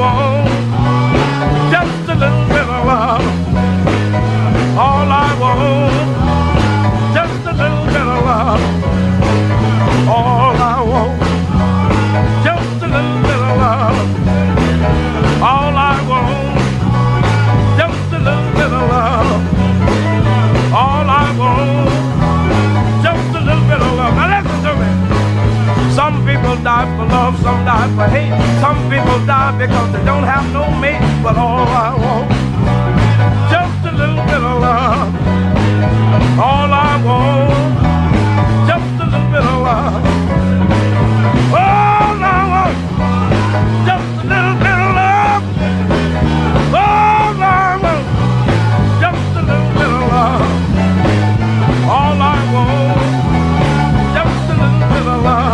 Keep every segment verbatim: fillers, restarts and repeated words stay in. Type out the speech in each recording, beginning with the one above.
want, just a little bit of love. All I want, just a little bit of love. All I want, just a little bit of love. All I want, just a little bit of love. All I want, just a little bit of love. Now listen to me. Some people die for love, some die for hate. Some people die because they don't have no mate. But all I want, just a little bit of love. All I want, just a little bit of love. All I want, just a little bit of love. All I want, just a little bit of love. All I want, just a little bit of love.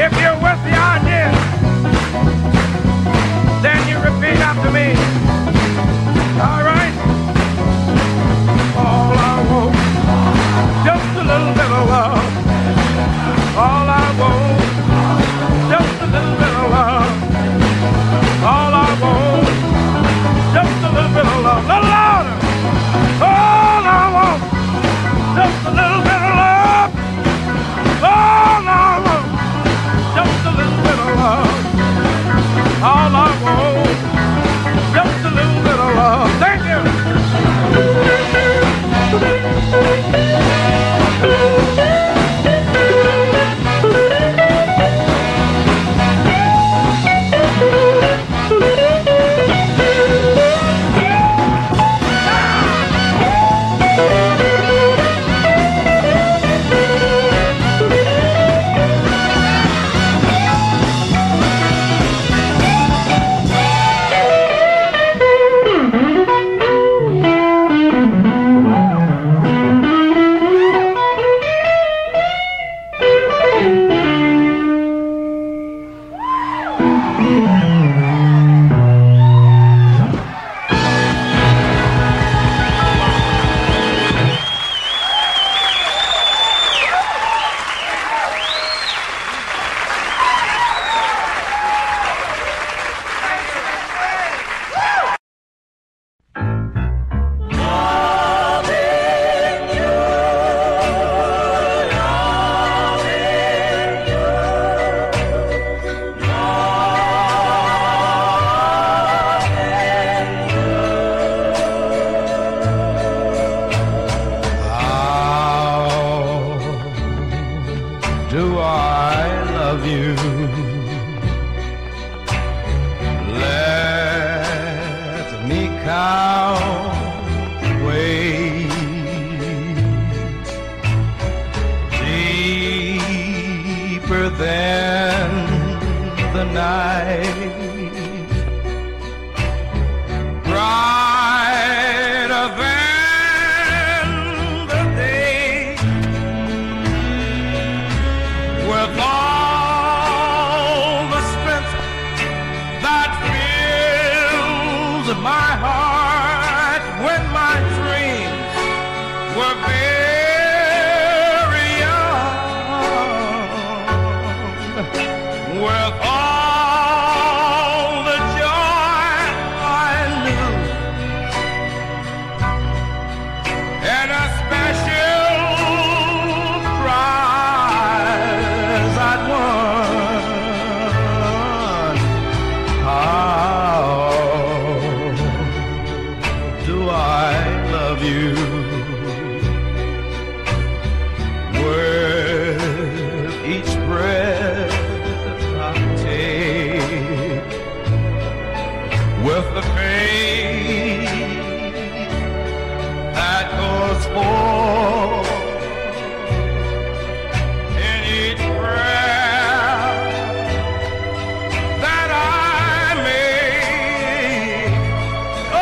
If Let me count ways deeper than the night, brighter than my heart when my dreams were very young, with all the joy I knew, and a special prize I'd won. Ah, I love you. With each breath I take, with the faith that goes forth in each breath that I make. Oh,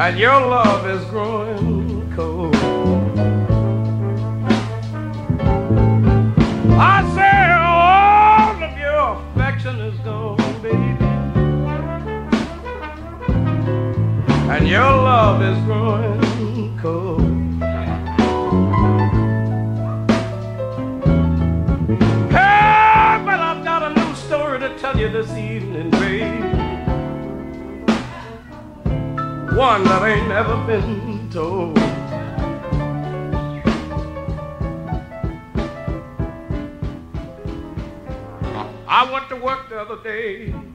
and your love is growing cold. I say all of your affection is gone, baby, and your love is growing cold. Hey, but I've got a new story to tell you this evening, baby, one that ain't never been told. I went to work the other day